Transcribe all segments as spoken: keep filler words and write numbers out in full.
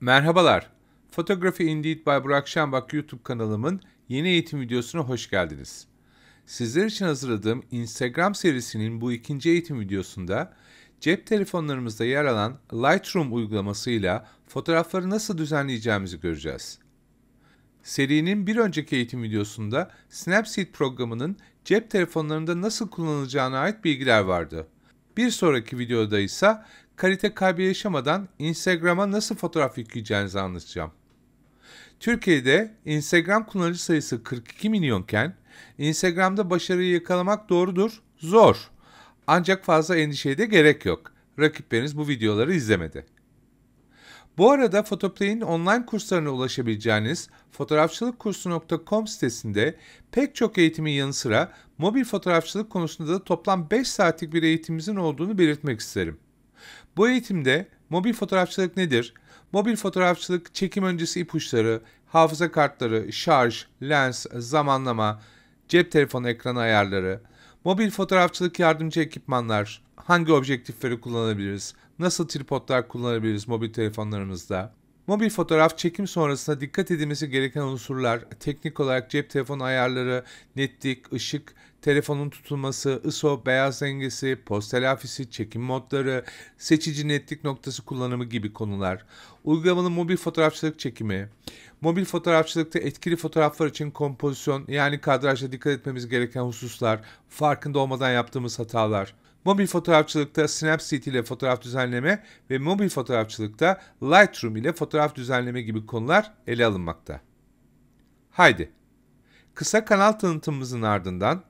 Merhabalar, Photography Indeed by Burak Şenbak YouTube kanalımın yeni eğitim videosuna hoş geldiniz. Sizler için hazırladığım Instagram serisinin bu ikinci eğitim videosunda cep telefonlarımızda yer alan Lightroom uygulamasıyla fotoğrafları nasıl düzenleyeceğimizi göreceğiz. Serinin bir önceki eğitim videosunda Snapseed programının cep telefonlarında nasıl kullanılacağına ait bilgiler vardı. Bir sonraki videoda ise kalite kaybı yaşamadan Instagram'a nasıl fotoğraf yükleyeceğinizi anlatacağım. Türkiye'de Instagram kullanıcı sayısı kırk iki milyonken Instagram'da başarıyı yakalamak doğrudur, zor. Ancak fazla endişeye de gerek yok. Rakipleriniz bu videoları izlemedi. Bu arada Fotoplay'in online kurslarına ulaşabileceğiniz fotoğrafçılık kursu nokta com sitesinde pek çok eğitimin yanı sıra mobil fotoğrafçılık konusunda da toplam beş saatlik bir eğitimimizin olduğunu belirtmek isterim. Bu eğitimde mobil fotoğrafçılık nedir? Mobil fotoğrafçılık çekim öncesi ipuçları, hafıza kartları, şarj, lens, zamanlama, cep telefonu ekranı ayarları, mobil fotoğrafçılık yardımcı ekipmanlar, hangi objektifleri kullanabiliriz, nasıl tripodlar kullanabiliriz mobil telefonlarımızda, mobil fotoğraf çekim sonrasında dikkat edilmesi gereken unsurlar, teknik olarak cep telefonu ayarları, netlik, ışık, telefonun tutulması, I S O, beyaz dengesi, poz telafisi, çekim modları, seçici netlik noktası kullanımı gibi konular, uygulamalı mobil fotoğrafçılık çekimi, mobil fotoğrafçılıkta etkili fotoğraflar için kompozisyon yani kadrajda dikkat etmemiz gereken hususlar, farkında olmadan yaptığımız hatalar, mobil fotoğrafçılıkta Snapseed ile fotoğraf düzenleme ve mobil fotoğrafçılıkta Lightroom ile fotoğraf düzenleme gibi konular ele alınmakta. Haydi! Kısa kanal tanıtımımızın ardından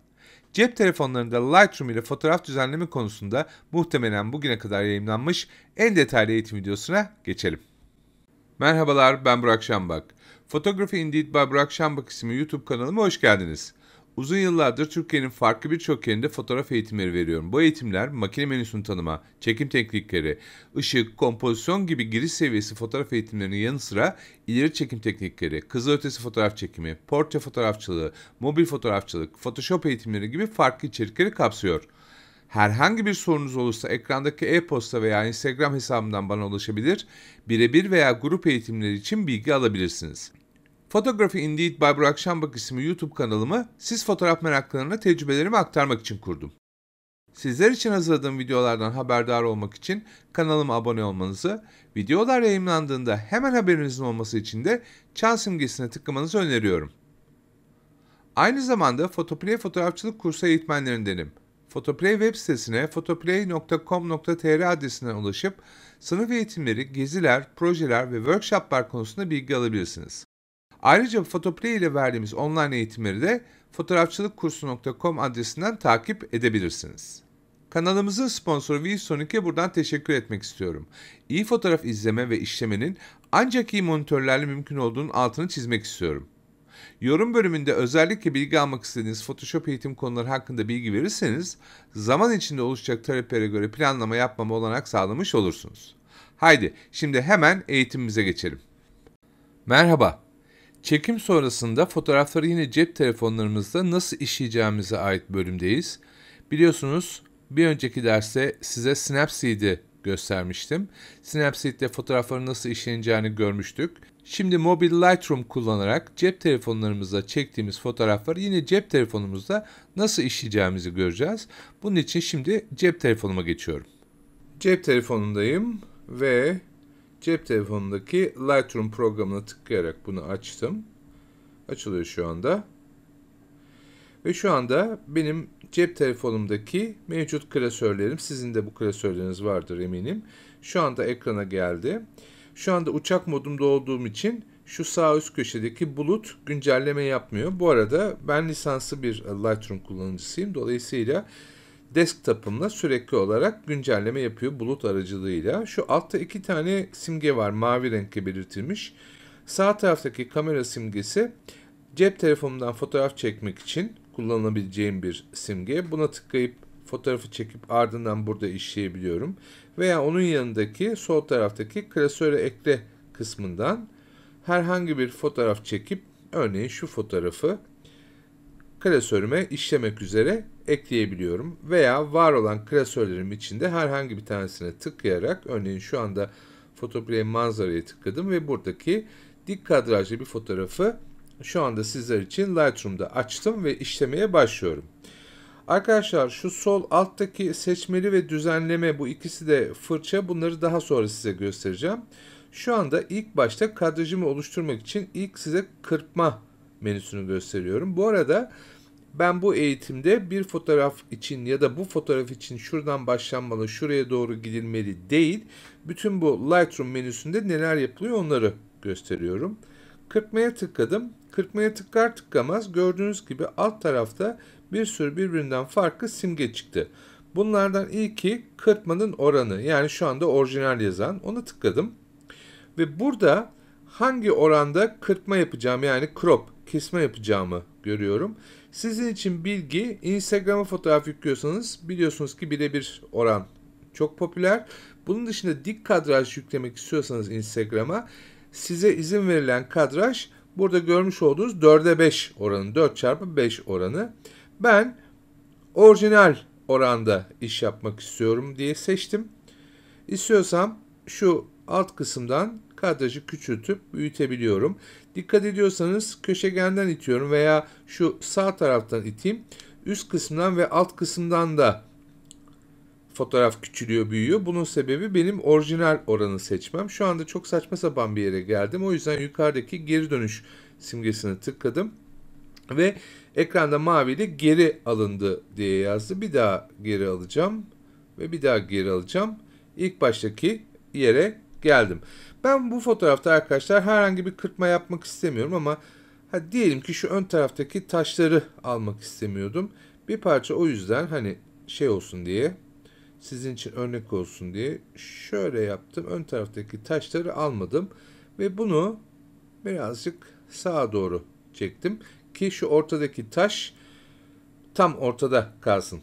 cep telefonlarında Lightroom ile fotoğraf düzenleme konusunda muhtemelen bugüne kadar yayımlanmış en detaylı eğitim videosuna geçelim. Merhabalar, ben Burak Şenbak. Photography Indeed by Burak Şenbak isimli YouTube kanalıma hoş geldiniz. Uzun yıllardır Türkiye'nin farklı birçok yerinde fotoğraf eğitimleri veriyorum. Bu eğitimler makine menüsünü tanıma, çekim teknikleri, ışık, kompozisyon gibi giriş seviyesi fotoğraf eğitimlerinin yanı sıra ileri çekim teknikleri, kızılötesi fotoğraf çekimi, portre fotoğrafçılığı, mobil fotoğrafçılık, Photoshop eğitimleri gibi farklı içerikleri kapsıyor. Herhangi bir sorunuz olursa ekrandaki e-posta veya Instagram hesabımdan bana ulaşabilir, birebir veya grup eğitimleri için bilgi alabilirsiniz. Photography Indeed by Burak Şenbak isimli YouTube kanalımı siz fotoğraf meraklılarına tecrübelerimi aktarmak için kurdum. Sizler için hazırladığım videolardan haberdar olmak için kanalıma abone olmanızı, videolar yayımlandığında hemen haberinizin olması için de çan simgesine tıklamanızı öneriyorum. Aynı zamanda Fotoplay fotoğrafçılık kursu eğitmenlerindenim. Fotoplay web sitesine fotoplay nokta com nokta tr adresine ulaşıp sınıf eğitimleri, geziler, projeler ve workshoplar konusunda bilgi alabilirsiniz. Ayrıca Fotoplay ile verdiğimiz online eğitimleri de fotoğrafçılık kursu nokta com adresinden takip edebilirsiniz. Kanalımızın sponsoru Visonic'e buradan teşekkür etmek istiyorum. İyi fotoğraf izleme ve işlemenin ancak iyi monitörlerle mümkün olduğunun altını çizmek istiyorum. Yorum bölümünde özellikle bilgi almak istediğiniz Photoshop eğitim konuları hakkında bilgi verirseniz zaman içinde oluşacak taleplere göre planlama yapmama olanak sağlamış olursunuz. Haydi şimdi hemen eğitimimize geçelim. Merhaba. Çekim sonrasında fotoğrafları yine cep telefonlarımızda nasıl işleyeceğimize ait bölümdeyiz. Biliyorsunuz bir önceki derste size Snapseed'i göstermiştim. Snapseed'de fotoğrafların nasıl işleneceğini görmüştük. Şimdi mobil Lightroom kullanarak cep telefonlarımızda çektiğimiz fotoğrafları yine cep telefonumuzda nasıl işleyeceğimizi göreceğiz. Bunun için şimdi cep telefonuma geçiyorum. Cep telefonundayım ve cep telefonundaki Lightroom programına tıklayarak bunu açtım. Açılıyor şu anda. Ve şu anda benim cep telefonumdaki mevcut klasörlerim, sizin de bu klasörleriniz vardır eminim. Şu anda ekrana geldi. Şu anda uçak modumda olduğum için şu sağ üst köşedeki bulut güncelleme yapmıyor. Bu arada ben lisanslı bir Lightroom kullanıcısıyım. Dolayısıyla desktop'ımla sürekli olarak güncelleme yapıyor bulut aracılığıyla. Şu altta iki tane simge var, mavi renkle belirtilmiş. Sağ taraftaki kamera simgesi cep telefonumdan fotoğraf çekmek için kullanabileceğim bir simge. Buna tıklayıp fotoğrafı çekip ardından burada işleyebiliyorum. Veya onun yanındaki sol taraftaki klasöre ekle kısmından herhangi bir fotoğraf çekip, örneğin şu fotoğrafı klasörüme işlemek üzere ekleyebiliyorum. Veya var olan klasörlerim içinde herhangi bir tanesine tıklayarak, örneğin şu anda Fotoplay manzaraya tıkladım ve buradaki dik kadrajlı bir fotoğrafı şu anda sizler için Lightroom'da açtım ve işlemeye başlıyorum. Arkadaşlar şu sol alttaki seçmeli ve düzenleme, bu ikisi de fırça, bunları daha sonra size göstereceğim. Şu anda ilk başta kadrajımı oluşturmak için ilk size kırpma menüsünü gösteriyorum. Bu arada ben bu eğitimde bir fotoğraf için ya da bu fotoğraf için şuradan başlanmalı, şuraya doğru gidilmeli değil. Bütün bu Lightroom menüsünde neler yapılıyor onları gösteriyorum. Kırpmaya tıkladım. Kırpmaya tıklar tıklamaz gördüğünüz gibi alt tarafta bir sürü birbirinden farklı simge çıktı. Bunlardan ilki kırpmanın oranı, yani şu anda orijinal yazan, ona tıkladım. Ve burada hangi oranda kırpma yapacağım, yani crop, kesme yapacağımı görüyorum. Sizin için bilgi, Instagram'a fotoğraf yüklüyorsanız biliyorsunuz ki birebir oran çok popüler. Bunun dışında dik kadraj yüklemek istiyorsanız Instagram'a, size izin verilen kadraj burada görmüş olduğunuz dörde beş oranı, dört çarpı beş oranı. Ben orijinal oranda iş yapmak istiyorum diye seçtim. İstiyorsam şu alt kısımdan kadrajı küçültüp büyütebiliyorum. Dikkat ediyorsanız köşegenden itiyorum veya şu sağ taraftan iteyim. Üst kısımdan ve alt kısımdan da fotoğraf küçülüyor, büyüyor. Bunun sebebi benim orijinal oranı seçmem. Şu anda çok saçma sapan bir yere geldim. O yüzden yukarıdaki geri dönüş simgesine tıkladım. Ve ekranda maviyle geri alındı diye yazdı. Bir daha geri alacağım ve bir daha geri alacağım. İlk baştaki yere geldim. Ben bu fotoğrafta arkadaşlar herhangi bir kırpma yapmak istemiyorum ama ha, diyelim ki şu ön taraftaki taşları almak istemiyordum. Bir parça, o yüzden hani şey olsun diye, sizin için örnek olsun diye şöyle yaptım. Ön taraftaki taşları almadım ve bunu birazcık sağa doğru çektim ki şu ortadaki taş tam ortada kalsın.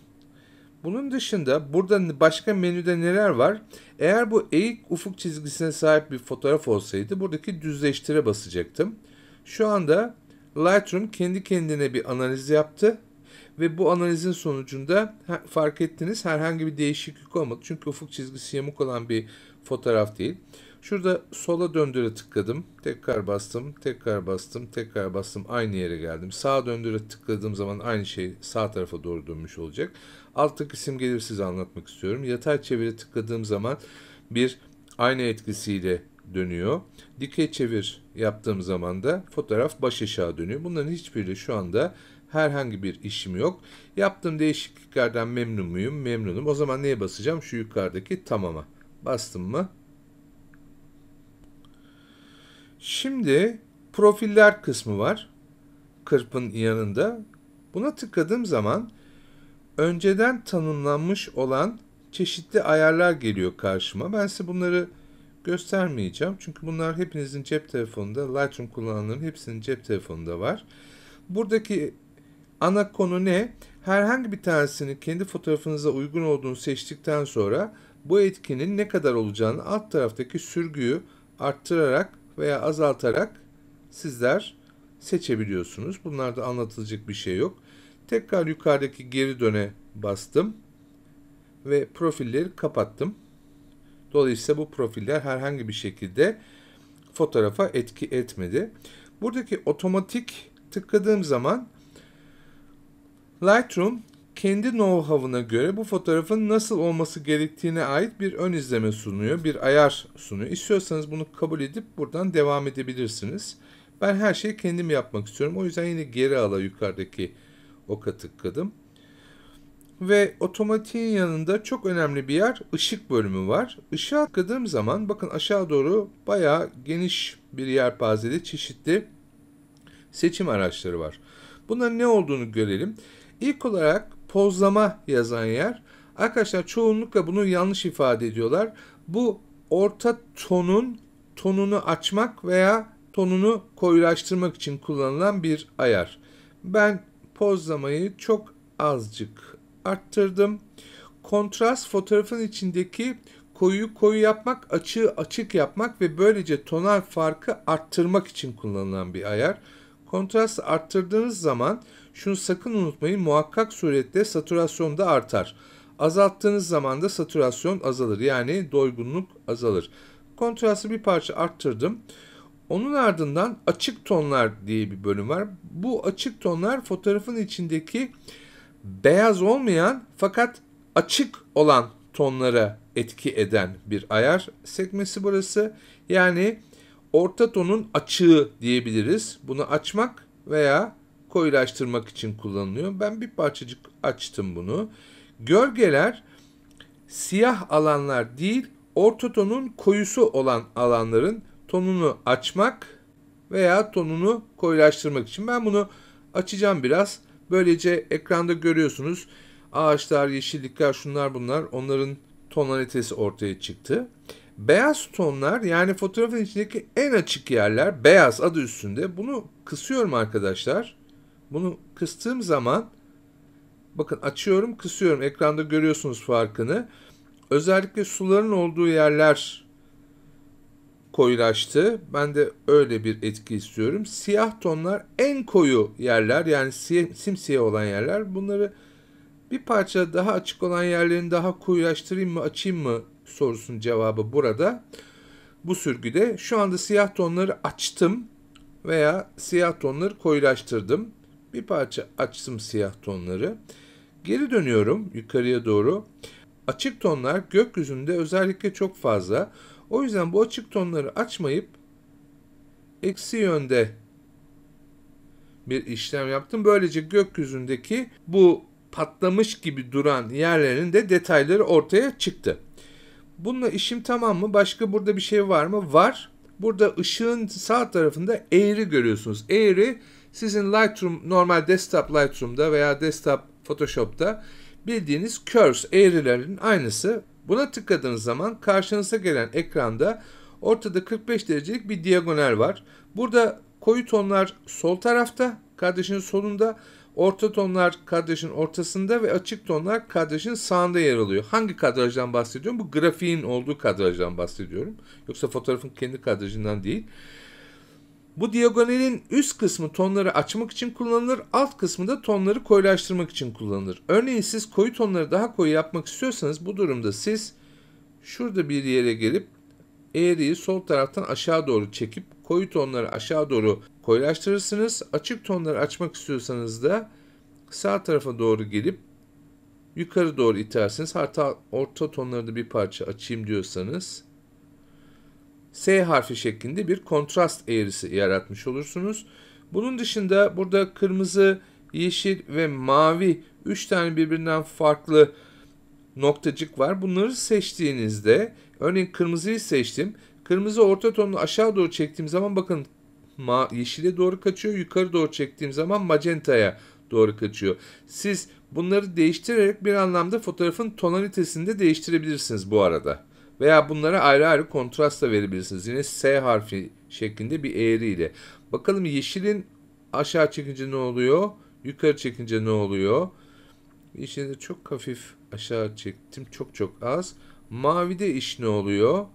Bunun dışında burada başka menüde neler var? Eğer bu eğik ufuk çizgisine sahip bir fotoğraf olsaydı buradaki düzleştire basacaktım. Şu anda Lightroom kendi kendine bir analiz yaptı ve bu analizin sonucunda fark ettiniz herhangi bir değişiklik olmadı. Çünkü ufuk çizgisi yamuk olan bir fotoğraf değil. Şurada sola döndüre tıkladım. Tekrar bastım, tekrar bastım, tekrar bastım. Aynı yere geldim. Sağa döndüre tıkladığım zaman aynı şey sağ tarafa doğru dönmüş olacak. Alttaki simgeleri size anlatmak istiyorum. Yatay çevire tıkladığım zaman bir ayna etkisiyle dönüyor. Dikey çevir yaptığım zaman da fotoğraf baş aşağı dönüyor. Bunların hiçbiri şu anda herhangi bir işim yok. Yaptığım değişikliklerden memnun muyum? Memnunum. O zaman neye basacağım? Şu yukarıdaki tamama. Bastım mı? Şimdi profiller kısmı var. Kırpın yanında. Buna tıkladığım zaman önceden tanımlanmış olan çeşitli ayarlar geliyor karşıma. Ben size bunları göstermeyeceğim. Çünkü bunlar hepinizin cep telefonunda, Lightroom kullananların hepsinin cep telefonunda var. Buradaki ana konu ne? Herhangi bir tanesini kendi fotoğrafınıza uygun olduğunu seçtikten sonra bu etkinin ne kadar olacağını alt taraftaki sürgüyü arttırarak veya azaltarak sizler seçebiliyorsunuz. Bunlarda anlatılacak bir şey yok. Tekrar yukarıdaki geri döne bastım ve profilleri kapattım. Dolayısıyla bu profiller herhangi bir şekilde fotoğrafa etki etmedi. Buradaki otomatik tıkladığım zaman Lightroom kendi know-how'ına göre bu fotoğrafın nasıl olması gerektiğine ait bir ön izleme sunuyor, bir ayar sunuyor. İstiyorsanız bunu kabul edip buradan devam edebilirsiniz. Ben her şeyi kendim yapmak istiyorum. O yüzden yine geri ala yukarıdaki oka tıkladım. Ve otomatiğin yanında çok önemli bir yer, ışık bölümü var. Işığa tıkladığım zaman bakın aşağı doğru bayağı geniş bir yelpazede çeşitli seçim araçları var. Bunların ne olduğunu görelim. İlk olarak pozlama yazan yer. Arkadaşlar çoğunlukla bunu yanlış ifade ediyorlar. Bu orta tonun tonunu açmak veya tonunu koyulaştırmak için kullanılan bir ayar. Ben pozlamayı çok azıcık arttırdım. Kontrast, fotoğrafın içindeki koyuyu koyu yapmak, açığı açık yapmak ve böylece tonal farkı arttırmak için kullanılan bir ayar. Kontrastı arttırdığınız zaman şunu sakın unutmayın, muhakkak surette saturasyon da artar. Azalttığınız zaman da saturasyon azalır, yani doygunluk azalır. Kontrastı bir parça arttırdım. Onun ardından açık tonlar diye bir bölüm var. Bu açık tonlar fotoğrafın içindeki beyaz olmayan fakat açık olan tonlara etki eden bir ayar sekmesi burası. Yani orta tonun açığı diyebiliriz. Bunu açmak veya koyulaştırmak için kullanılıyor. Ben bir parçacık açtım bunu. Gölgeler siyah alanlar değil, orta tonun koyusu olan alanların tonunu açmak veya tonunu koyulaştırmak için. Ben bunu açacağım biraz. Böylece ekranda görüyorsunuz ağaçlar, yeşillikler, şunlar bunlar, onların tonalitesi ortaya çıktı. Beyaz tonlar, yani fotoğrafın içindeki en açık yerler, beyaz adı üstünde. Bunu kısıyorum arkadaşlar. Bunu kıstığım zaman bakın açıyorum, kısıyorum. Ekranda görüyorsunuz farkını. Özellikle suların olduğu yerler koyulaştı. Ben de öyle bir etki istiyorum. Siyah tonlar en koyu yerler, yani simsiyah olan yerler. Bunları bir parça daha açık olan yerlerini daha koyulaştırayım mı, açayım mı sorusunun cevabı burada. Bu sürgüde şu anda siyah tonları açtım veya siyah tonları koyulaştırdım. Bir parça açtım siyah tonları. Geri dönüyorum yukarıya doğru. Açık tonlar gökyüzünde özellikle çok fazla. O yüzden bu açık tonları açmayıp eksi yönde bir işlem yaptım. Böylece gökyüzündeki bu patlamış gibi duran yerlerin de detayları ortaya çıktı. Bununla işim tamam mı? Başka burada bir şey var mı? Var. Burada ışığın sağ tarafında eğri görüyorsunuz. Eğri sizin Lightroom, normal desktop Lightroom'da veya desktop Photoshop'ta bildiğiniz curves, eğrilerin aynısı. Buna tıkladığınız zaman karşınıza gelen ekranda ortada kırk beş derecelik bir diagonal var. Burada koyu tonlar sol tarafta, kardeşin solunda, orta tonlar kadrajın ortasında ve açık tonlar kadrajın sağında yer alıyor. Hangi kadrajdan bahsediyorum? Bu grafiğin olduğu kadrajdan bahsediyorum. Yoksa fotoğrafın kendi kadrajından değil. Bu diagonalin üst kısmı tonları açmak için kullanılır. Alt kısmı da tonları koyulaştırmak için kullanılır. Örneğin siz koyu tonları daha koyu yapmak istiyorsanız bu durumda siz şurada bir yere gelip eğriyi sol taraftan aşağı doğru çekip koyu tonları aşağı doğru koyulaştırırsınız. Açık tonları açmak istiyorsanız da sağ tarafa doğru gelip yukarı doğru itersiniz. Hatta orta tonları da bir parça açayım diyorsanız S harfi şeklinde bir kontrast eğrisi yaratmış olursunuz. Bunun dışında burada kırmızı, yeşil ve mavi üç tane birbirinden farklı noktacık var. Bunları seçtiğinizde, örneğin kırmızıyı seçtim. Kırmızı orta tonunu aşağı doğru çektiğim zaman bakın yeşile doğru kaçıyor. Yukarı doğru çektiğim zaman magentaya doğru kaçıyor. Siz bunları değiştirerek bir anlamda fotoğrafın tonalitesini de değiştirebilirsiniz bu arada. Veya bunlara ayrı ayrı kontrast da verebilirsiniz. Yine S harfi şeklinde bir eğriyle. Bakalım yeşilin aşağı çekince ne oluyor? Yukarı çekince ne oluyor? Yeşilde çok hafif aşağı çektim. Çok çok az. Mavide iş ne oluyor?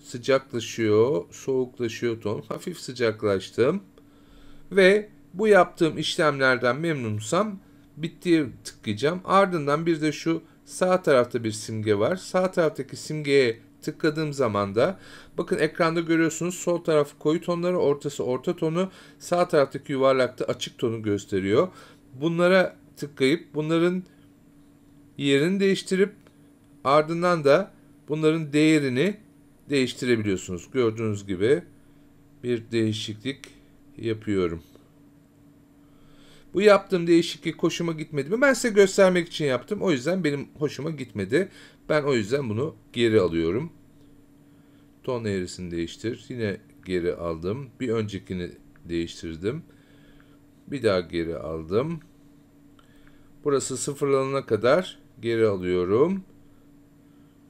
Sıcaklaşıyor, soğuklaşıyor ton. Hafif sıcaklaştım. Ve bu yaptığım işlemlerden memnunsam bittiye tıklayacağım. Ardından bir de şu sağ tarafta bir simge var. Sağ taraftaki simgeye tıkladığım zaman da bakın ekranda görüyorsunuz sol tarafı koyu tonları, ortası orta tonu, sağ taraftaki yuvarlakta açık tonu gösteriyor. Bunlara tıklayıp bunların yerini değiştirip ardından da bunların değerini değiştirebiliyorsunuz. Gördüğünüz gibi bir değişiklik yapıyorum. Bu yaptığım değişiklik hoşuma gitmedi mi? Ben size göstermek için yaptım. O yüzden benim hoşuma gitmedi. Ben o yüzden bunu geri alıyorum. Ton eğrisini değiştir. Yine geri aldım. Bir öncekini değiştirdim. Bir daha geri aldım. Burası sıfırlanana kadar geri alıyorum.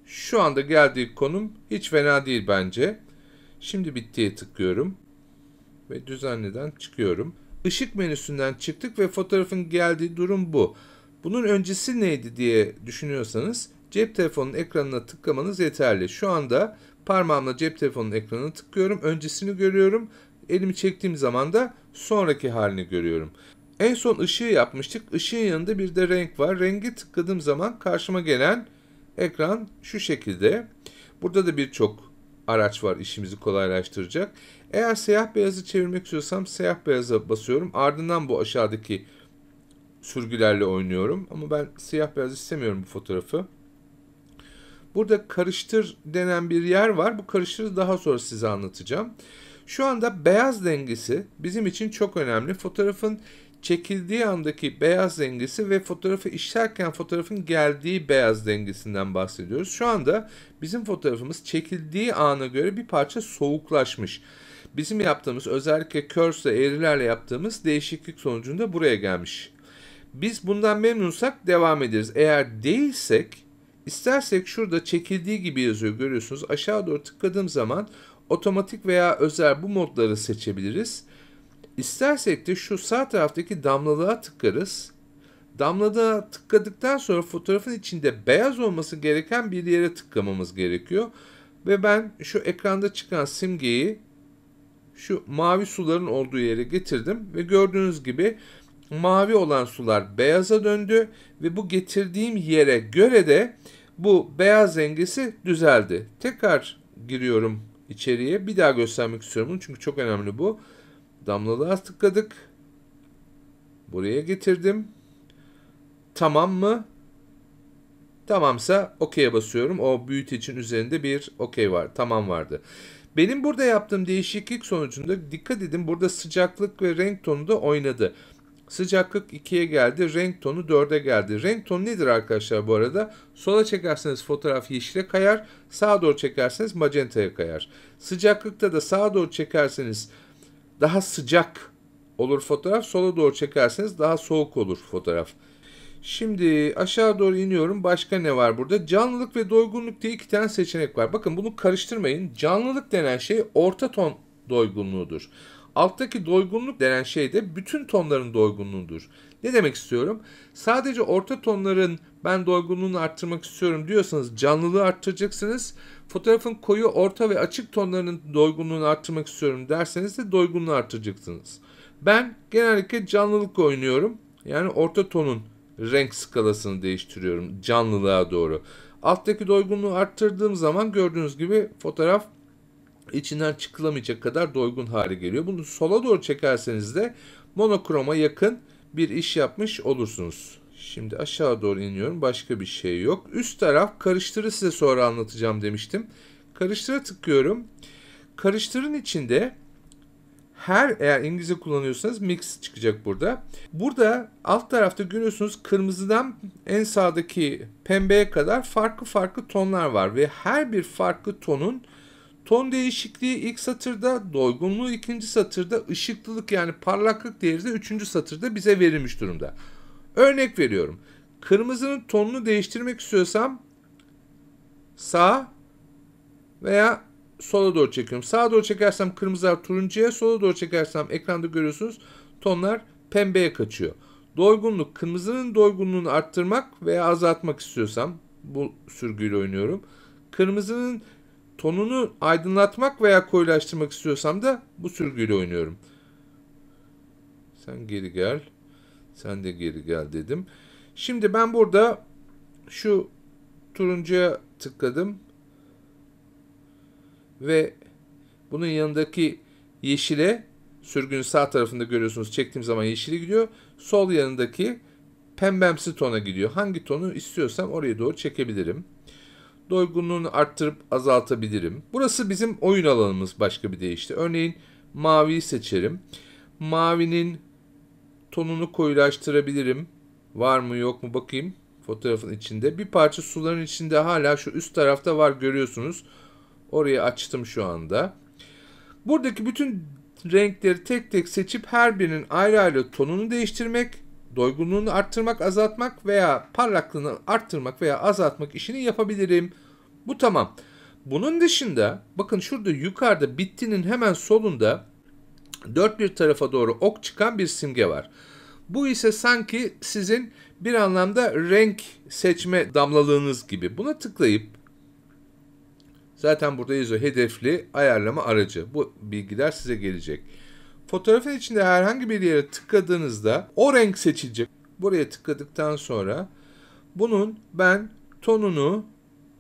Şu anda geldiği konum hiç fena değil bence. Şimdi bittiye tıklıyorum. Ve düzenleden çıkıyorum. Işık menüsünden çıktık ve fotoğrafın geldiği durum bu. Bunun öncesi neydi diye düşünüyorsanız cep telefonunun ekranına tıklamanız yeterli. Şu anda parmağımla cep telefonunun ekranına tıklıyorum. Öncesini görüyorum. Elimi çektiğim zaman da sonraki halini görüyorum. En son ışığı yapmıştık. Işığın yanında bir de renk var. Rengi tıkladığım zaman karşıma gelen ekran şu şekilde. Burada da birçok araç var işimizi kolaylaştıracak. Eğer siyah beyazı çevirmek istiyorsam siyah beyaza basıyorum. Ardından bu aşağıdaki sürgülerle oynuyorum. Ama ben siyah beyaz istemiyorum bu fotoğrafı. Burada karıştır denen bir yer var. Bu karıştırı daha sonra size anlatacağım. Şu anda beyaz dengesi bizim için çok önemli. Fotoğrafın çekildiği andaki beyaz dengesi ve fotoğrafı işlerken fotoğrafın geldiği beyaz dengesinden bahsediyoruz. Şu anda bizim fotoğrafımız çekildiği ana göre bir parça soğuklaşmış. Bizim yaptığımız, özellikle curse'le, eğrilerle yaptığımız değişiklik sonucunda buraya gelmiş. Biz bundan memnunsak devam ederiz. Eğer değilsek, istersek şurada çekildiği gibi yazıyor, görüyorsunuz. Aşağı doğru tıkladığım zaman otomatik veya özel bu modları seçebiliriz. İstersek de şu sağ taraftaki damlalığa tıklarız. Damlalığa tıkladıktan sonra fotoğrafın içinde beyaz olması gereken bir yere tıklamamız gerekiyor. Ve ben şu ekranda çıkan simgeyi şu mavi suların olduğu yere getirdim. Ve gördüğünüz gibi mavi olan sular beyaza döndü. Ve bu getirdiğim yere göre de bu beyaz dengesi düzeldi. Tekrar giriyorum içeriye. Bir daha göstermek istiyorum bunu çünkü çok önemli bu. Damlalığa tıkladık. Buraya getirdim. Tamam mı? Tamamsa okey'e basıyorum. O büyüt için üzerinde bir okey var. Tamam vardı. Benim burada yaptığım değişiklik sonucunda dikkat edin, burada sıcaklık ve renk tonu da oynadı. Sıcaklık ikiye geldi. Renk tonu dörde geldi. Renk tonu nedir arkadaşlar bu arada? Sola çekerseniz fotoğraf yeşile kayar. Sağa doğru çekerseniz magentaya kayar. Sıcaklıkta da sağa doğru çekerseniz daha sıcak olur fotoğraf. Sola doğru çekerseniz daha soğuk olur fotoğraf. Şimdi aşağı doğru iniyorum. Başka ne var burada? Canlılık ve doygunluk diye iki tane seçenek var. Bakın bunu karıştırmayın. Canlılık denen şey orta ton doygunluğudur. Alttaki doygunluk denen şey de bütün tonların doygunluğudur. Ne demek istiyorum? Sadece orta tonların ben doygunluğunu arttırmak istiyorum diyorsanız canlılığı arttıracaksınız. Fotoğrafın koyu, orta ve açık tonlarının doygunluğunu arttırmak istiyorum derseniz de doygunluğu arttıracaksınız. Ben genellikle canlılık oynuyorum. Yani orta tonun renk skalasını değiştiriyorum canlılığa doğru. Alttaki doygunluğu arttırdığım zaman gördüğünüz gibi fotoğraf içinden çıkılamayacak kadar doygun hale geliyor. Bunu sola doğru çekerseniz de monokroma yakın bir iş yapmış olursunuz. Şimdi aşağı doğru iniyorum. Başka bir şey yok. Üst taraf karıştırı, size sonra anlatacağım demiştim. Karıştıra tıklıyorum. Karıştırın içinde her, eğer İngilizce kullanıyorsanız mix çıkacak burada. Burada alt tarafta görüyorsunuz kırmızıdan en sağdaki pembeye kadar farklı farklı tonlar var. Ve her bir farklı tonun ton değişikliği ilk satırda, doygunluğu ikinci satırda, ışıklılık yani parlaklık değeri de üçüncü satırda bize verilmiş durumda. Örnek veriyorum. Kırmızının tonunu değiştirmek istiyorsam sağa veya sola doğru çekiyorum. Sağa doğru çekersem kırmızılar turuncuya, sola doğru çekersem ekranda görüyorsunuz tonlar pembeye kaçıyor. Doygunluk, kırmızının doygunluğunu arttırmak veya azaltmak istiyorsam bu sürgüyle oynuyorum. Kırmızının tonunu aydınlatmak veya koyulaştırmak istiyorsam da bu sürgüyle oynuyorum. Sen geri gel. Sen de geri gel dedim. Şimdi ben burada şu turuncuya tıkladım. Ve bunun yanındaki yeşile, sürgünün sağ tarafında görüyorsunuz çektiğim zaman yeşile gidiyor. Sol yanındaki pembemsi tona gidiyor. Hangi tonu istiyorsam oraya doğru çekebilirim. Doygunluğunu arttırıp azaltabilirim. Burası bizim oyun alanımız, başka bir değişti. Örneğin maviyi seçerim. Mavinin tonunu koyulaştırabilirim. Var mı yok mu bakayım fotoğrafın içinde. Bir parça suların içinde hala şu üst tarafta var, görüyorsunuz. Orayı açtım şu anda. Buradaki bütün renkleri tek tek seçip her birinin ayrı ayrı tonunu değiştirmek, doygunluğunu arttırmak, azaltmak veya parlaklığını arttırmak veya azaltmak işini yapabilirim. Bu tamam. Bunun dışında bakın şurada yukarıda bittinin hemen solunda dört bir tarafa doğru ok çıkan bir simge var. Bu ise sanki sizin bir anlamda renk seçme damlalığınız gibi. Buna tıklayıp, zaten burada yazıyor hedefli ayarlama aracı. Bu bilgiler size gelecek. Fotoğrafın içinde herhangi bir yere tıkladığınızda o renk seçilecek. Buraya tıkladıktan sonra bunun ben tonunu,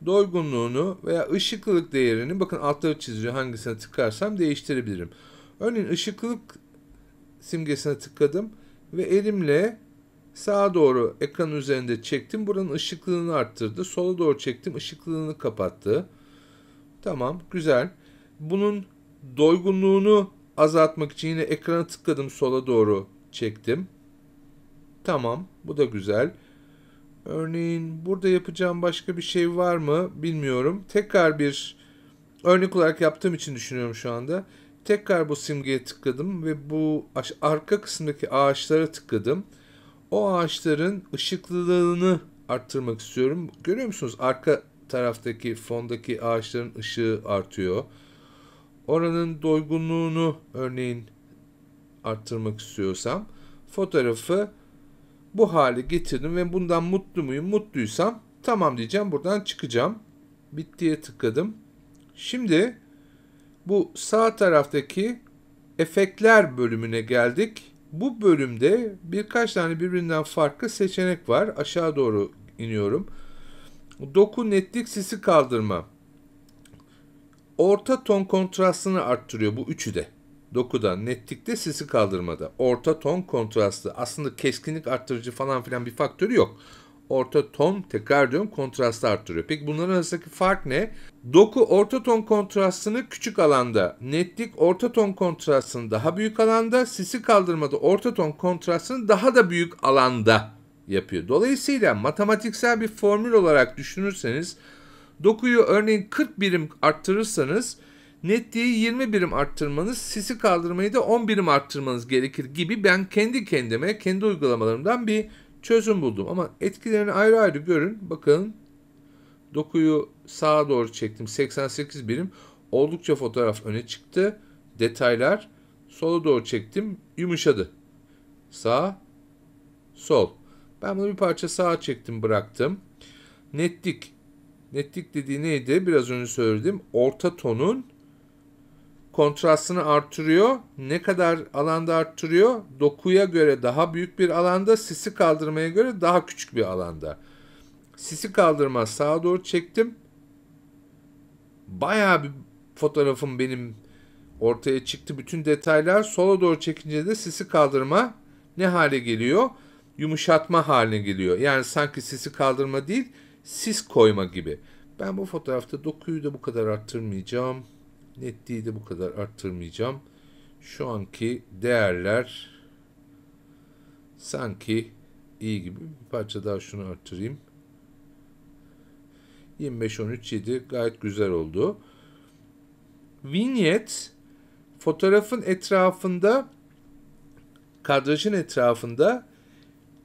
doygunluğunu veya ışıklılık değerini, bakın altları çiziyor, hangisine tıklarsam değiştirebilirim. Örneğin ışıklılık simgesine tıkladım ve elimle sağa doğru ekranın üzerinde çektim. Buranın ışıklılığını arttırdı. Sola doğru çektim. Işıklılığını kapattı. Tamam, güzel. Bunun doygunluğunu azaltmak için yine ekrana tıkladım. Sola doğru çektim. Tamam, bu da güzel. Örneğin burada yapacağım başka bir şey var mı bilmiyorum. Tekrar bir örnek olarak yaptığım için düşünüyorum şu anda. Tekrar bu simgeye tıkladım ve bu arka kısımdaki ağaçlara tıkladım. O ağaçların ışıklılığını arttırmak istiyorum. Görüyor musunuz? Arka taraftaki fondaki ağaçların ışığı artıyor. Oranın doygunluğunu örneğin arttırmak istiyorsam fotoğrafı bu hale getirdim ve bundan mutlu muyum? Mutluysam tamam diyeceğim. Buradan çıkacağım. Bittiye tıkladım. Şimdi bu sağ taraftaki efektler bölümüne geldik. Bu bölümde birkaç tane birbirinden farklı seçenek var. Aşağı doğru iniyorum. Doku, netlik, sisi kaldırma. Orta ton kontrastını arttırıyor bu üçü de. Dokuda, netlikte, sisi kaldırmada. Orta ton kontrastı. Aslında keskinlik arttırıcı falan filan bir faktörü yok. Orta ton, tekrar diyorum, kontrastı arttırıyor. Peki bunların arasındaki fark ne? Doku orta ton kontrastını küçük alanda, netlik orta ton kontrastını daha büyük alanda, sisi kaldırmada orta ton kontrastını daha da büyük alanda yapıyor. Dolayısıyla matematiksel bir formül olarak düşünürseniz dokuyu örneğin kırk birim arttırırsanız netliği yirmi birim arttırmanız, sisi kaldırmayı da on birim arttırmanız gerekir gibi ben kendi kendime, kendi uygulamalarımdan bir çözüm buldum. Ama etkilerini ayrı ayrı görün. Bakın dokuyu sağa doğru çektim. seksen sekiz birim. Oldukça fotoğraf öne çıktı. Detaylar. Sola doğru çektim. Yumuşadı. Sağ, sol. Ben bunu bir parça sağa çektim, bıraktım. Netlik. Netlik dediği neydi? Biraz önce söyledim. Orta tonun kontrastını artırıyor. Ne kadar alanda artırıyor? Dokuya göre daha büyük bir alanda, sisi kaldırmaya göre daha küçük bir alanda. Sisi kaldırma sağa doğru çektim. Bayağı bir fotoğrafım benim ortaya çıktı. Bütün detaylar. Sola doğru çekince de sisi kaldırma ne hale geliyor? Yumuşatma haline geliyor. Yani sanki sisi kaldırma değil, sis koyma gibi. Ben bu fotoğrafta dokuyu da bu kadar arttırmayacağım. Netliği de bu kadar arttırmayacağım. Şu anki değerler sanki iyi gibi. Bir parça daha şunu arttırayım. yirmi beş on üç yedi gayet güzel oldu. Vignette fotoğrafın etrafında, kadrajın etrafında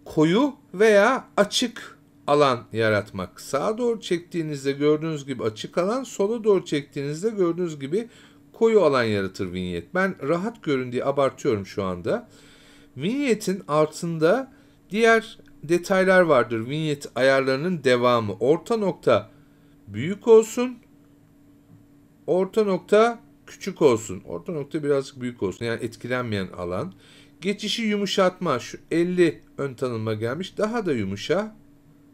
koyu veya açık alan yaratmak. Sağa doğru çektiğinizde gördüğünüz gibi açık alan, sola doğru çektiğinizde gördüğünüz gibi koyu alan yaratır vinyet. Ben rahat görün diye abartıyorum şu anda. Vinyetin altında diğer detaylar vardır. Vinyet ayarlarının devamı. Orta nokta büyük olsun. Orta nokta küçük olsun. Orta nokta birazcık büyük olsun. Yani etkilenmeyen alan. Geçişi yumuşatma. Şu elli ön tanınma gelmiş. Daha da yumuşa.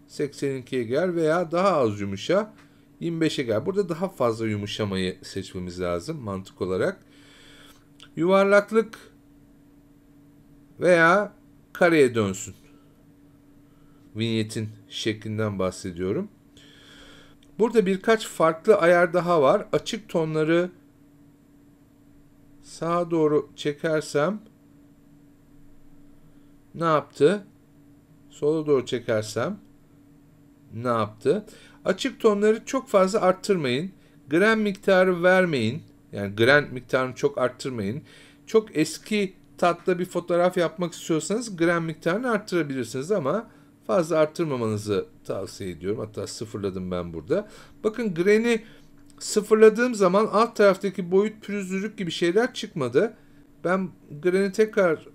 seksen ikiye gel veya daha az yumuşa, yirmi beşe gel. Burada daha fazla yumuşamayı seçmemiz lazım mantık olarak. Yuvarlaklık veya kareye dönsün. Vinyetin şeklinden bahsediyorum. Burada birkaç farklı ayar daha var. Açık tonları sağa doğru çekersem ne yaptı? Sola doğru çekersem ne yaptı? Açık tonları çok fazla arttırmayın. Gren miktarı vermeyin. Yani gren miktarını çok arttırmayın. Çok eski tatlı bir fotoğraf yapmak istiyorsanız gren miktarını arttırabilirsiniz ama fazla arttırmamanızı tavsiye ediyorum. Hatta sıfırladım ben burada. Bakın greni sıfırladığım zaman alt taraftaki boyut, pürüzlülük gibi şeyler çıkmadı. Ben greni tekrar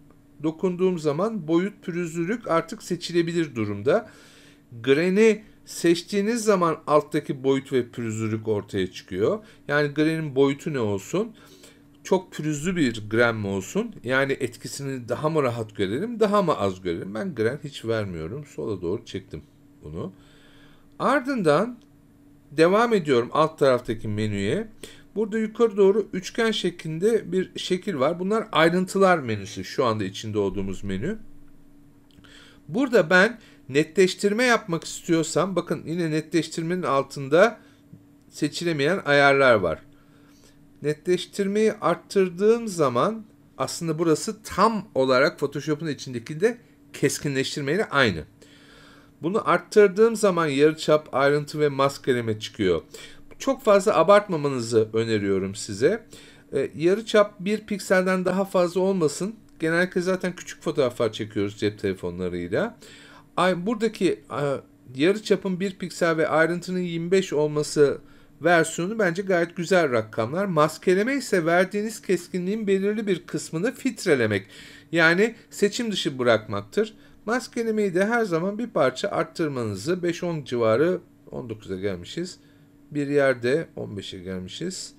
dokunduğum zaman boyut, pürüzlülük artık seçilebilir durumda. Gren'i seçtiğiniz zaman alttaki boyut ve pürüzlülük ortaya çıkıyor. Yani grenin boyutu ne olsun? çok pürüzlü bir gren mi olsun? Yani etkisini daha mı rahat görelim, daha mı az görelim? Ben gren hiç vermiyorum. Sola doğru çektim bunu. Ardından devam ediyorum alt taraftaki menüye. Burada yukarı doğru üçgen şeklinde bir şekil var. Bunlar ayrıntılar menüsü, şu anda içinde olduğumuz menü. Burada ben netleştirme yapmak istiyorsam, bakın yine netleştirmenin altında seçilemeyen ayarlar var. Netleştirmeyi arttırdığım zaman aslında burası tam olarak Photoshop'un içindeki de keskinleştirmeyle aynı. Bunu arttırdığım zaman yarıçap, ayrıntı ve maskeleme çıkıyor. Çok fazla abartmamanızı öneriyorum size. Ee, yarıçap bir pikselden daha fazla olmasın. Genellikle zaten küçük fotoğraflar çekiyoruz cep telefonlarıyla. Ay, buradaki yarıçapın bir piksel ve ayrıntının yirmi beş olması versiyonu bence gayet güzel rakamlar. Maskeleme ise verdiğiniz keskinliğin belirli bir kısmını filtrelemek, yani seçim dışı bırakmaktır. Maskelemeyi de her zaman bir parça arttırmanızı, beş on civarı, on dokuza gelmişiz, bir yerde on beşe gelmişiz,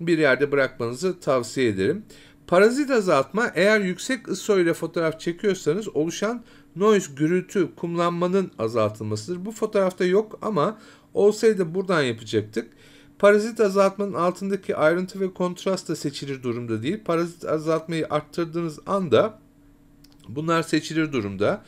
bir yerde bırakmanızı tavsiye ederim. Parazit azaltma, eğer yüksek I S O ile fotoğraf çekiyorsanız oluşan noise, gürültü, kumlanmanın azaltılmasıdır. Bu fotoğrafta yok ama olsaydı buradan yapacaktık. Parazit azaltmanın altındaki ayrıntı ve kontrast da seçilir durumda değil. Parazit azaltmayı arttırdığınız anda bunlar seçilir durumda.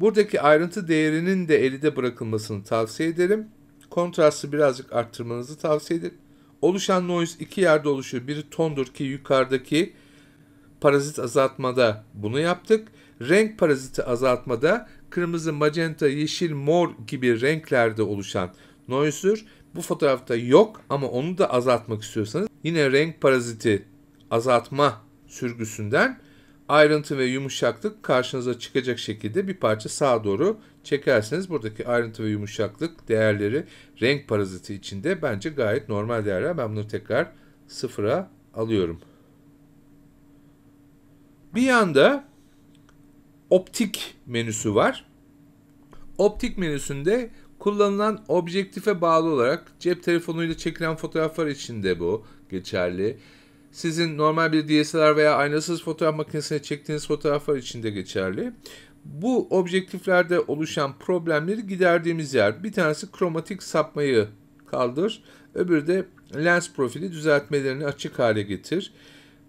Buradaki ayrıntı değerinin de elde bırakılmasını tavsiye ederim. Kontrastı birazcık arttırmanızı tavsiye ederim. Oluşan noise iki yerde oluşuyor. Biri tondur ki yukarıdaki parazit azaltmada bunu yaptık. Renk paraziti azaltmada kırmızı, magenta, yeşil, mor gibi renklerde oluşan noise'dür. Bu fotoğrafta yok ama onu da azaltmak istiyorsanız yine renk paraziti azaltma sürgüsünden ayrıntı ve yumuşaklık karşınıza çıkacak şekilde bir parça sağa doğru çekerseniz buradaki ayrıntı ve yumuşaklık değerleri renk paraziti içinde bence gayet normal değerler. Ben bunu tekrar sıfıra alıyorum. Bir yanda optik menüsü var. Optik menüsünde kullanılan objektife bağlı olarak cep telefonuyla çekilen fotoğraflar için de bu geçerli. Sizin normal bir D S L R veya aynasız fotoğraf makinesine çektiğiniz fotoğraflar için de geçerli. Bu objektiflerde oluşan problemleri giderdiğimiz yer. Bir tanesi kromatik sapmayı kaldır, öbürü de lens profili düzeltmelerini açık hale getir.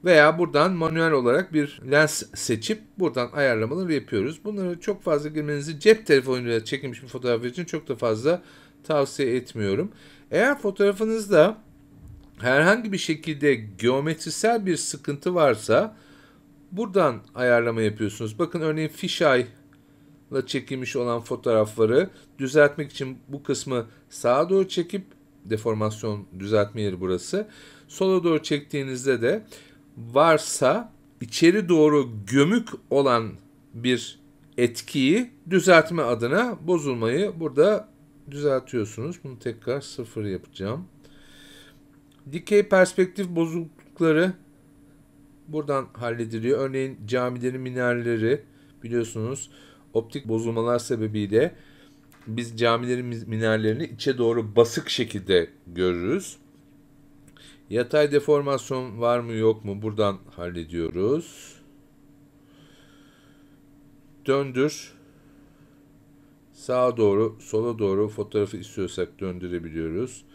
Veya buradan manuel olarak bir lens seçip buradan ayarlamaları yapıyoruz. Bunları çok fazla girmenizi cep telefonuyla çekilmiş bir fotoğraf için çok da fazla tavsiye etmiyorum. Eğer fotoğrafınızda herhangi bir şekilde geometrisel bir sıkıntı varsa buradan ayarlama yapıyorsunuz. Bakın örneğin fisheye ile çekilmiş olan fotoğrafları düzeltmek için bu kısmı sağa doğru çekip, deformasyon düzeltme yeri burası, sola doğru çektiğinizde de varsa içeri doğru gömük olan bir etkiyi düzeltme adına bozulmayı burada düzeltiyorsunuz. Bunu tekrar sıfır yapacağım. Dikey perspektif bozuklukları buradan hallediliyor. Örneğin camilerin minareleri, biliyorsunuz optik bozulmalar sebebiyle biz camilerin minarelerini içe doğru basık şekilde görürüz. Yatay deformasyon var mı yok mu? Buradan hallediyoruz. Döndür. Sağa doğru, sola doğru fotoğrafı istiyorsak döndürebiliyoruz.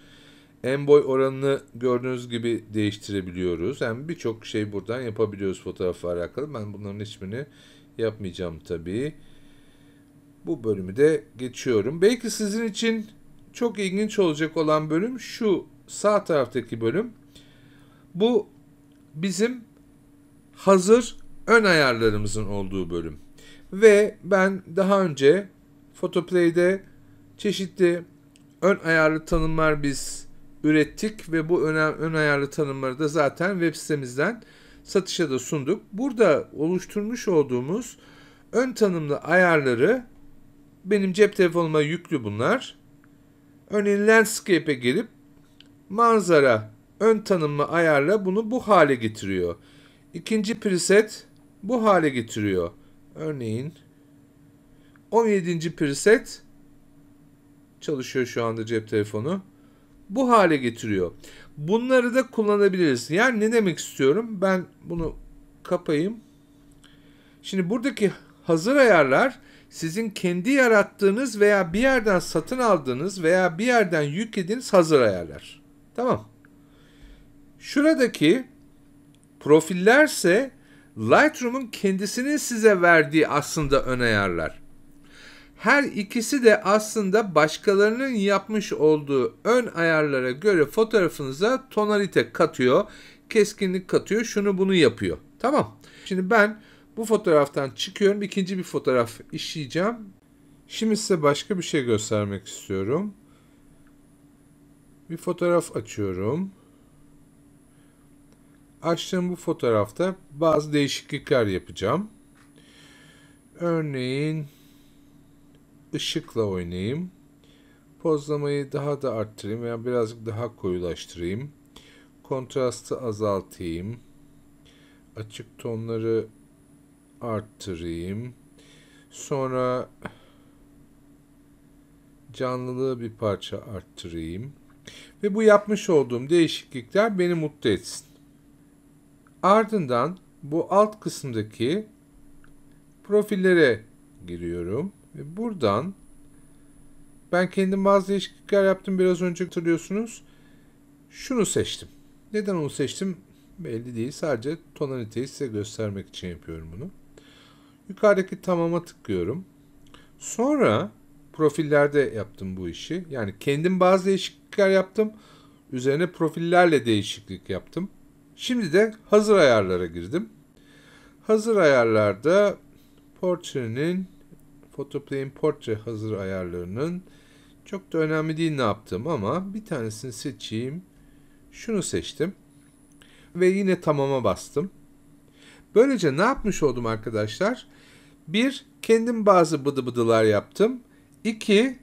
En boy oranını gördüğünüz gibi değiştirebiliyoruz. Yani birçok şey buradan yapabiliyoruz fotoğrafla alakalı. Ben bunların hiçbirini yapmayacağım tabii. Bu bölümü de geçiyorum. Belki sizin için çok ilginç olacak olan bölüm şu sağ taraftaki bölüm. Bu bizim hazır ön ayarlarımızın olduğu bölüm. Ve ben daha önce Photoplay'de çeşitli ön ayarlı tanımlar biz ürettik ve bu ön, ön ayarlı tanımları da zaten web sitemizden satışa da sunduk. Burada oluşturmuş olduğumuz ön tanımlı ayarları, benim cep telefonuma yüklü bunlar. Örneğin landscape'e gelip manzara ön tanımlı ayarla bunu bu hale getiriyor. İkinci preset bu hale getiriyor. Örneğin on yedinci preset çalışıyor şu anda cep telefonu. bu hale getiriyor. Bunları da kullanabiliriz. Yani ne demek istiyorum? Ben bunu kapayayım. Şimdi buradaki hazır ayarlar sizin kendi yarattığınız veya bir yerden satın aldığınız veya bir yerden yüklediğiniz hazır ayarlar. Tamam. Şuradaki profillerse Lightroom'un kendisinin size verdiği aslında ön ayarlar. Her ikisi de aslında başkalarının yapmış olduğu ön ayarlara göre fotoğrafınıza tonalite katıyor, keskinlik katıyor, şunu bunu yapıyor. Tamam. Şimdi ben bu fotoğraftan çıkıyorum. İkinci bir fotoğraf işleyeceğim. Şimdi size başka bir şey göstermek istiyorum. Bir fotoğraf açıyorum. Açtığım bu fotoğrafta bazı değişiklikler yapacağım. Örneğin ışıkla oynayayım. Pozlamayı daha da arttırayım veya birazcık daha koyulaştırayım. Kontrastı azaltayım. Açık tonları arttırayım. Sonra canlılığı bir parça arttırayım. Ve bu yapmış olduğum değişiklikler beni mutlu etsin. Ardından bu alt kısımdaki profillere giriyorum. Ve buradan ben kendim bazı değişiklikler yaptım. Biraz önce hatırlıyorsunuz. Şunu seçtim. Neden onu seçtim? Belli değil. Sadece tonaliteyi size göstermek için yapıyorum bunu. Yukarıdaki tamama tıklıyorum. Sonra profillerde yaptım bu işi. Yani kendim bazı değişiklikler yaptım. Üzerine profillerle değişiklik yaptım. Şimdi de hazır ayarlara girdim. Hazır ayarlarda portrenin, Photoplay'in portre hazır ayarlarının çok da önemli değil ne yaptım ama bir tanesini seçeyim. Şunu seçtim. Ve yine tamama bastım. Böylece ne yapmış oldum arkadaşlar? Bir, kendim bazı bıdı bıdılar yaptım. İki,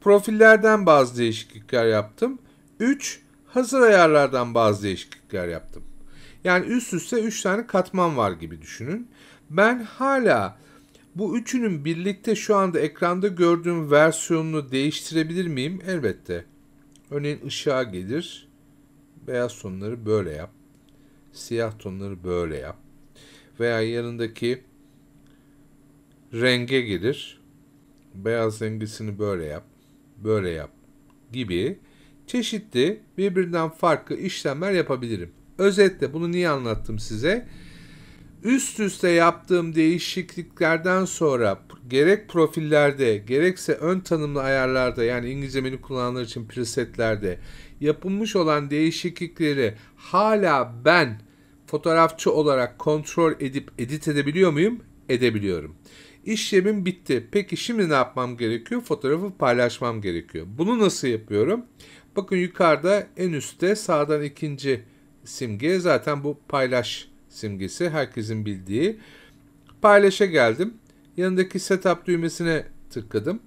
profillerden bazı değişiklikler yaptım. Üç, hazır ayarlardan bazı değişiklikler yaptım. Yani üst üste üç tane katman var gibi düşünün. Ben hala bu üçünün birlikte şu anda ekranda gördüğüm versiyonunu değiştirebilir miyim? Elbette. Örneğin ışığa gelir. Beyaz tonları böyle yap. Siyah tonları böyle yap. Veya yanındaki renge gelir. Beyaz rengisini böyle yap. Böyle yap gibi çeşitli birbirinden farklı işlemler yapabilirim. Özetle bunu niye anlattım size? Üst üste yaptığım değişikliklerden sonra gerek profillerde gerekse ön tanımlı ayarlarda, yani İngilizce menü kullananlar için presetlerde yapılmış olan değişiklikleri hala ben fotoğrafçı olarak kontrol edip edit edebiliyor muyum? Edebiliyorum. İşlemim bitti. Peki şimdi ne yapmam gerekiyor? Fotoğrafı paylaşmam gerekiyor. Bunu nasıl yapıyorum? Bakın yukarıda en üstte sağdan ikinci simge, zaten bu paylaş simgesi, herkesin bildiği. Paylaşa geldim. Yanındaki setup düğmesine tıkladım.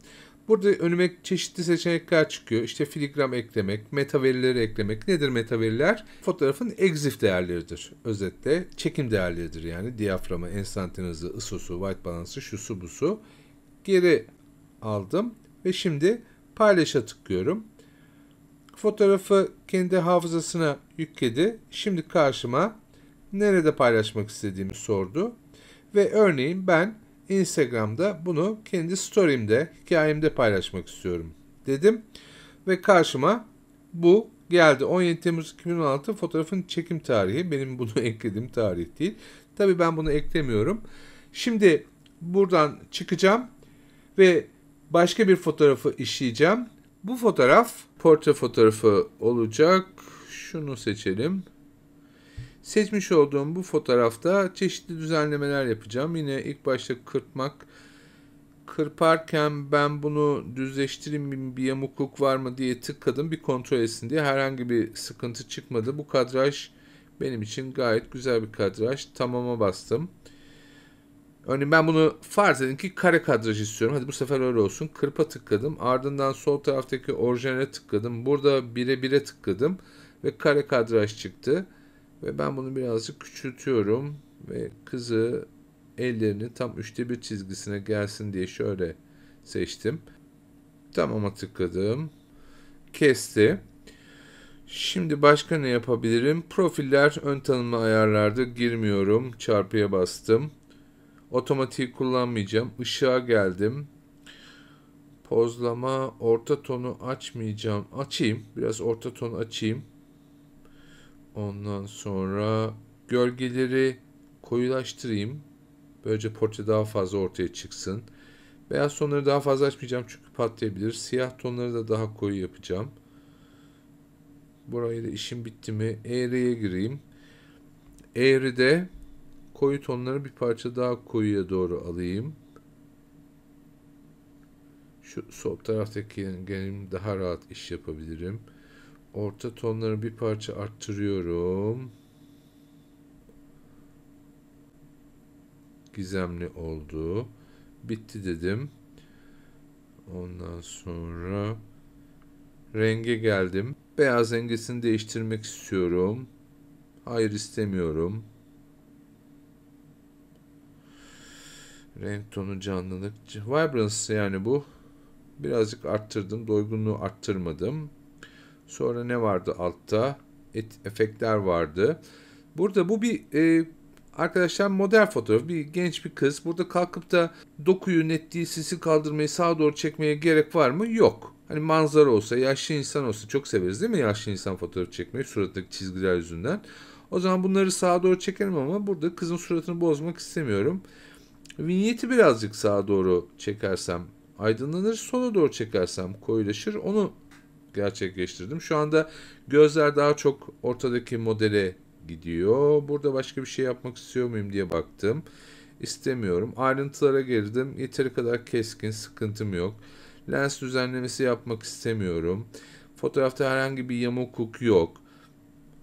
Burada önüme çeşitli seçenekler çıkıyor. İşte filigram eklemek, meta verileri eklemek. Nedir meta veriler? Fotoğrafın exif değerleridir. Özetle çekim değerleridir yani. Diyaframı, enstantane hızı, I S O'su, white balance'ı, şusu busu. Geri aldım ve şimdi paylaşa tıklıyorum. Fotoğrafı kendi hafızasına yükledi. Şimdi karşıma nerede paylaşmak istediğimi sordu. Ve örneğin ben Instagram'da bunu kendi story'imde, hikayemde paylaşmak istiyorum dedim. Ve karşıma bu geldi. on yedi Temmuz iki bin on altı fotoğrafın çekim tarihi. Benim bunu eklediğim tarih değil. Tabii ben bunu eklemiyorum. Şimdi buradan çıkacağım ve başka bir fotoğrafı işleyeceğim. Bu fotoğraf portre fotoğrafı olacak. Şunu seçelim. Seçmiş olduğum bu fotoğrafta çeşitli düzenlemeler yapacağım. Yine ilk başta kırpmak. Kırparken ben bunu düzleştireyim, bir yamukluk var mı diye tıkladım. Bir kontrol etsin diye, herhangi bir sıkıntı çıkmadı. Bu kadraj benim için gayet güzel bir kadraj. Tamama bastım. Örneğin ben bunu farz edin ki kare kadraj istiyorum. Hadi bu sefer öyle olsun. Kırpa tıkladım. Ardından sol taraftaki orijinale tıkladım. Burada bire bire tıkladım. Ve kare kadraj çıktı. Ve ben bunu birazcık küçültüyorum ve kızı ellerini tam üçte bir çizgisine gelsin diye şöyle seçtim. Tamama tıkladım. Kesti. Şimdi başka ne yapabilirim? Profiller, ön tanımlı ayarlarda girmiyorum. Çarpıya bastım. Otomatiği kullanmayacağım. Işığa geldim. Pozlama, orta tonu açmayacağım. Açayım. Biraz orta tonu açayım. Ondan sonra gölgeleri koyulaştırayım. Böylece portre daha fazla ortaya çıksın. Beyaz tonları daha fazla açmayacağım çünkü patlayabilir. Siyah tonları da daha koyu yapacağım. Burayı da işim bitti mi? Eğriye gireyim. Eğride koyu tonları bir parça daha koyuya doğru alayım. Şu sol taraftaki gelim daha rahat iş yapabilirim. Orta tonları bir parça arttırıyorum. Gizemli oldu. Bitti dedim. Ondan sonra renge geldim. Beyaz rengesini değiştirmek istiyorum. Hayır, istemiyorum. Renk tonu, canlılık, vibrance yani bu. Birazcık arttırdım. Doygunluğu arttırmadım. Sonra ne vardı altta? Et, efektler vardı. Burada bu bir e, arkadaşlar model fotoğraf. Bir genç bir kız. Burada kalkıp da dokuyu, netliği, sisi kaldırmayı sağa doğru çekmeye gerek var mı? Yok. Hani manzara olsa, yaşlı insan olsa çok severiz değil mi? Yaşlı insan fotoğrafı çekmeyi surattaki çizgiler yüzünden. O zaman bunları sağa doğru çekelim ama burada kızın suratını bozmak istemiyorum. Vinyeti birazcık sağa doğru çekersem aydınlanır. Sola doğru çekersem koyulaşır. Onu gerçekleştirdim. Şu anda gözler daha çok ortadaki modele gidiyor. Burada başka bir şey yapmak istiyor muyum diye baktım. İstemiyorum. Ayrıntılara girdim. Yeteri kadar keskin, sıkıntım yok. Lens düzenlemesi yapmak istemiyorum. Fotoğrafta herhangi bir yamukluk yok.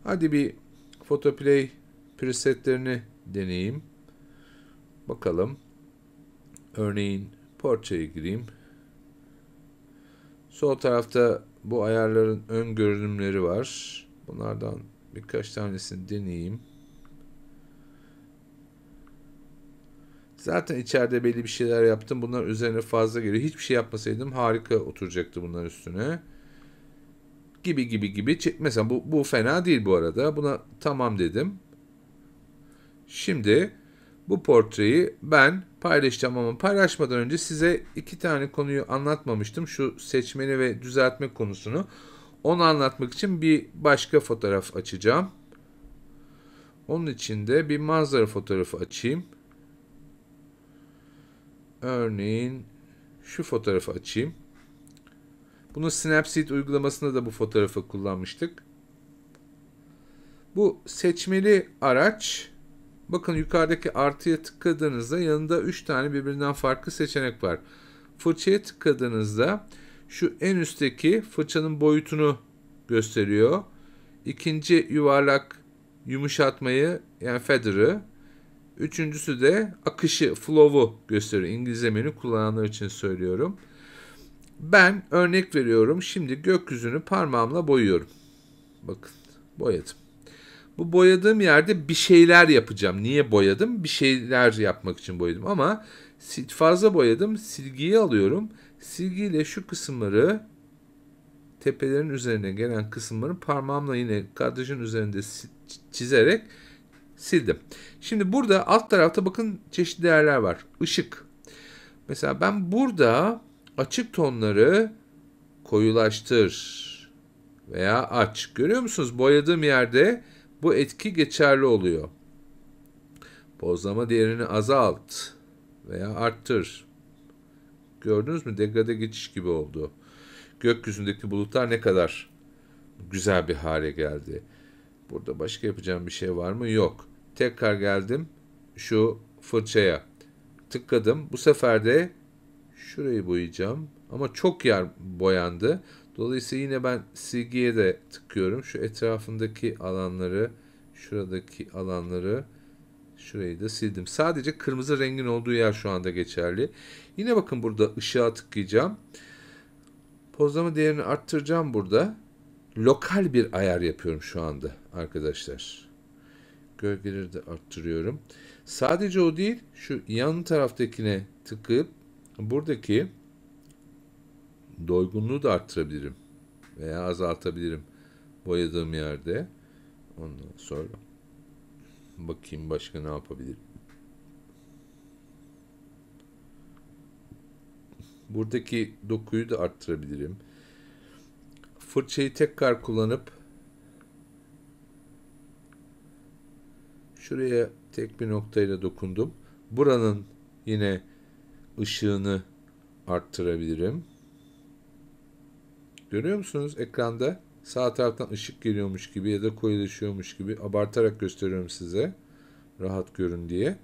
Hadi bir Fotoplay presetlerini deneyeyim. Bakalım. Örneğin portreye gireyim. Sol tarafta bu ayarların ön görünümleri var. Bunlardan birkaç tanesini deneyeyim. Zaten içeride belli bir şeyler yaptım. Bunlar üzerine fazla geliyor. Hiçbir şey yapmasaydım harika oturacaktı bunların üstüne. Gibi gibi gibi. Mesela bu, bu fena değil bu arada. Buna tamam dedim. Şimdi bu portreyi ben paylaşacağım ama paylaşmadan önce size iki tane konuyu anlatmamıştım. Şu seçmeni ve düzeltme konusunu. Onu anlatmak için bir başka fotoğraf açacağım. Onun için de bir manzara fotoğrafı açayım. Örneğin şu fotoğrafı açayım. Bunu Snapseed uygulamasında da bu fotoğrafı kullanmıştık. Bu seçmeli araç. Bakın yukarıdaki artıya tıkladığınızda yanında üç tane birbirinden farklı seçenek var. Fırçaya tıkladığınızda şu en üstteki fırçanın boyutunu gösteriyor. İkinci yuvarlak yumuşatmayı yani feather'ı. Üçüncüsü de akışı, flow'u gösteriyor. İngilizce menü kullananlar için söylüyorum. Ben örnek veriyorum. Şimdi gökyüzünü parmağımla boyuyorum. Bakın boyadım. Bu boyadığım yerde bir şeyler yapacağım. Niye boyadım? Bir şeyler yapmak için boyadım. Ama fazla boyadım. Silgiyi alıyorum. Silgiyle şu kısımları, tepelerin üzerine gelen kısımları parmağımla yine kadrajın üzerinde çizerek sildim. Şimdi burada alt tarafta bakın çeşitli değerler var. Işık. Mesela ben burada açık tonları koyulaştır veya aç. Görüyor musunuz? Boyadığım yerde bu etki geçerli oluyor. Pozlama değerini azalt veya arttır. Gördünüz mü? Degrade geçiş gibi oldu. Gökyüzündeki bulutlar ne kadar güzel bir hale geldi. Burada başka yapacağım bir şey var mı? Yok. Tekrar geldim şu fırçaya tıkladım. Bu sefer de şurayı boyayacağım. Ama çok yer boyandı. Dolayısıyla yine ben silgiye de tıklıyorum. Şu etrafındaki alanları, şuradaki alanları, şurayı da sildim. Sadece kırmızı rengin olduğu yer şu anda geçerli. Yine bakın burada ışığa tıklayacağım. Pozlama değerini arttıracağım burada. Lokal bir ayar yapıyorum şu anda arkadaşlar. Gölgeleri de arttırıyorum. Sadece o değil, şu yan taraftakine tıklayıp buradaki doygunluğu da arttırabilirim veya azaltabilirim. boyadığım yerde. Ondan sonra bakayım başka ne yapabilirim. Buradaki dokuyu da arttırabilirim. Fırçayı tekrar kullanıp şuraya tek bir noktayla dokundum. Buranın yine ışığını arttırabilirim. Görüyor musunuz? Ekranda sağ taraftan ışık geliyormuş gibi ya da koyulaşıyormuş gibi abartarak gösteriyorum size. Rahat görün diye.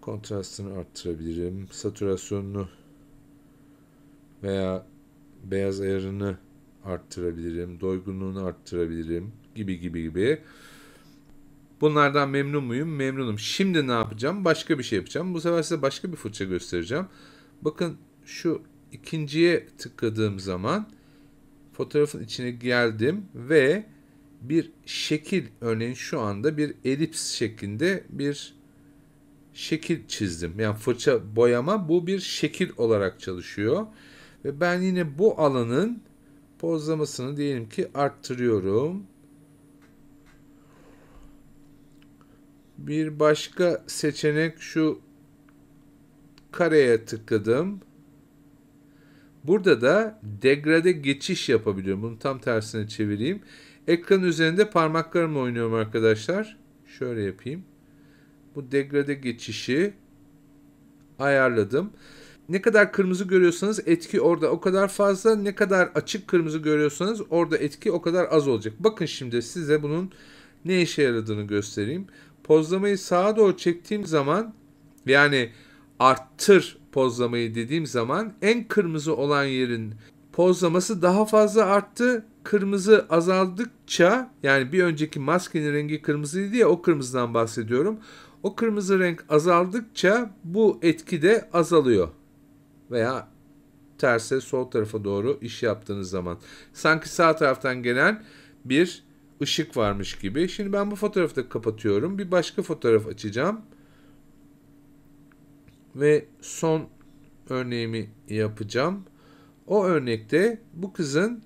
Kontrastını arttırabilirim. Satürasyonunu veya beyaz ayarını arttırabilirim. Doygunluğunu arttırabilirim. Gibi gibi gibi. Bunlardan memnun muyum? Memnunum. Şimdi ne yapacağım? Başka bir şey yapacağım. Bu sefer size başka bir fırça göstereceğim. Bakın şu ikinciye tıkladığım zaman fotoğrafın içine geldim ve bir şekil, örneğin şu anda bir elips şeklinde bir şekil çizdim. Yani fırça boyama bu bir şekil olarak çalışıyor. Ve ben yine bu alanın pozlamasını diyelim ki arttırıyorum. Bir başka seçenek şu kareye tıkladım. Burada da degrade geçiş yapabiliyorum. Bunu tam tersine çevireyim. Ekran üzerinde parmaklarımla oynuyorum arkadaşlar. Şöyle yapayım. Bu degrade geçişi ayarladım. Ne kadar kırmızı görüyorsanız etki orada o kadar fazla. Ne kadar açık kırmızı görüyorsanız orada etki o kadar az olacak. Bakın şimdi size bunun ne işe yaradığını göstereyim. Pozlamayı sağa doğru çektiğim zaman, yani arttır pozlamayı dediğim zaman, en kırmızı olan yerin pozlaması daha fazla arttı. Kırmızı azaldıkça, yani bir önceki maskenin rengi kırmızıydı ya, o kırmızıdan bahsediyorum. O kırmızı renk azaldıkça bu etki de azalıyor. Veya terse, sol tarafa doğru iş yaptığınız zaman. Sanki sağ taraftan gelen bir ışık varmış gibi. Şimdi ben bu fotoğrafı da kapatıyorum. Bir başka fotoğraf açacağım. Ve son örneğimi yapacağım. O örnekte bu kızın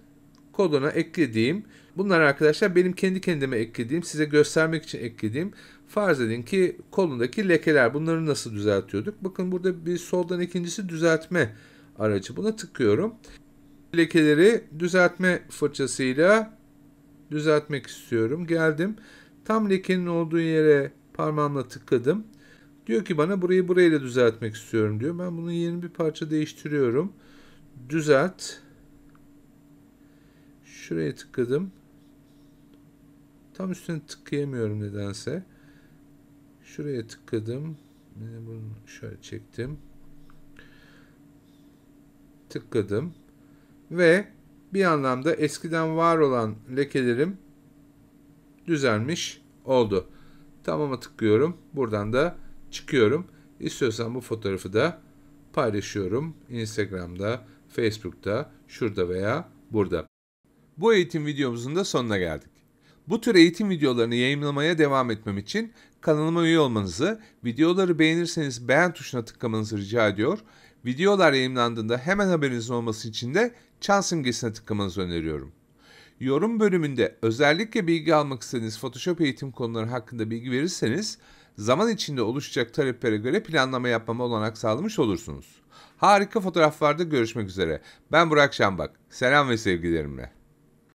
koluna eklediğim, bunlar arkadaşlar benim kendi kendime eklediğim, size göstermek için eklediğim, farz edin ki kolundaki lekeler, bunları nasıl düzeltiyorduk? Bakın burada bir soldan ikincisi düzeltme aracı. Buna tıklıyorum. Lekeleri düzeltme fırçasıyla düzeltmek istiyorum. Geldim. Tam lekenin olduğu yere parmağımla tıkladım. Diyor ki bana burayı burayla düzeltmek istiyorum diyor. Ben bunun yerini bir parça değiştiriyorum. Düzelt. Şuraya tıkladım. Tam üstüne tıklayamıyorum nedense. Şuraya tıkladım. Bunu şöyle çektim. Tıkladım. Ve bir anlamda eskiden var olan lekelerim düzelmiş oldu. Tamam'a tıklıyorum. Buradan da çıkıyorum. İstiyorsan bu fotoğrafı da paylaşıyorum. Instagram'da, Facebook'ta, şurada veya burada. Bu eğitim videomuzun da sonuna geldik. Bu tür eğitim videolarını yayımlamaya devam etmem için kanalıma üye olmanızı, videoları beğenirseniz beğen tuşuna tıklamanızı rica ediyor. Videolar yayımlandığında hemen haberinizin olması için de çan simgesine tıklamanızı öneriyorum. Yorum bölümünde özellikle bilgi almak istediğiniz Photoshop eğitim konuları hakkında bilgi verirseniz, zaman içinde oluşacak taleplere göre planlama yapmama olanak sağlamış olursunuz. Harika fotoğraflarda görüşmek üzere. Ben Burak Şenbak. Selam ve sevgilerimle.